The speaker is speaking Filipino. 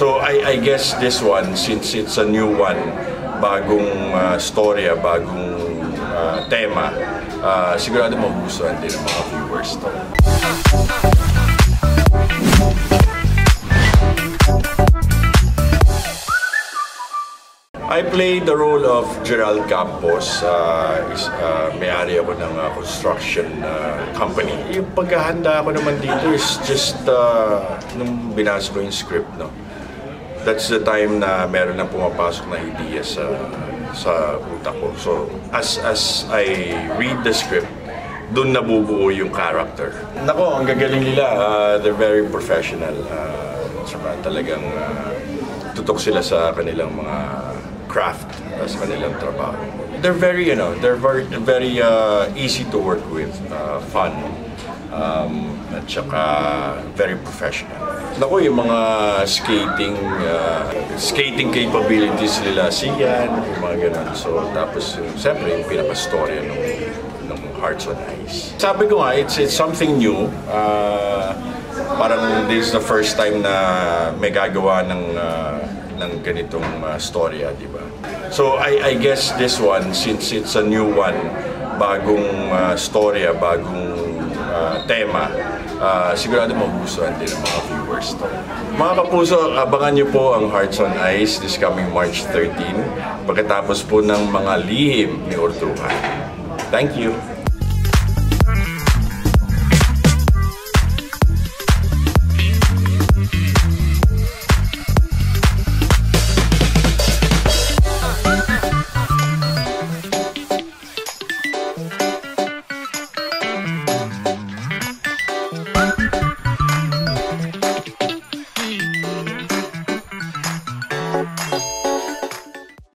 So I guess this one, since it's a new one, bagong storya, bagong tema, sigurado magugustuhan din ang mga viewers to. I played the role of Gerald Campos, may-ari ako ng construction company. Yung paghahanda ko naman dito is just nung binasa ko yung script, no? That's the time na meron na pumapasok na idea sa utak ko. So as I read the script, doon nabubuo yung character. Nako, ang gagaling nila. They're very professional. Talagang tutok sila sa kanilang mga craft, sa kanilang trabaho. They're very, very easy to work with, fun, at saka very professional. Naku, yung mga skating capabilities nila, siyan, yung mga ganun. So, tapos, siyempre, yung pinaka-storya ng Hearts on Ice. Sabi ko nga, it's something new. Parang this is the first time na may gagawa ng ganitong storya, di ba? So I guess this one, since it's a new one, bagong storya, bagong tema, sigurado magugustuhan din ang mga viewers to. Mga Kapuso, abangan niyo po ang Hearts on Ice this coming March 13, pagkatapos po ng mga lihim ni Ortuhan. Thank you!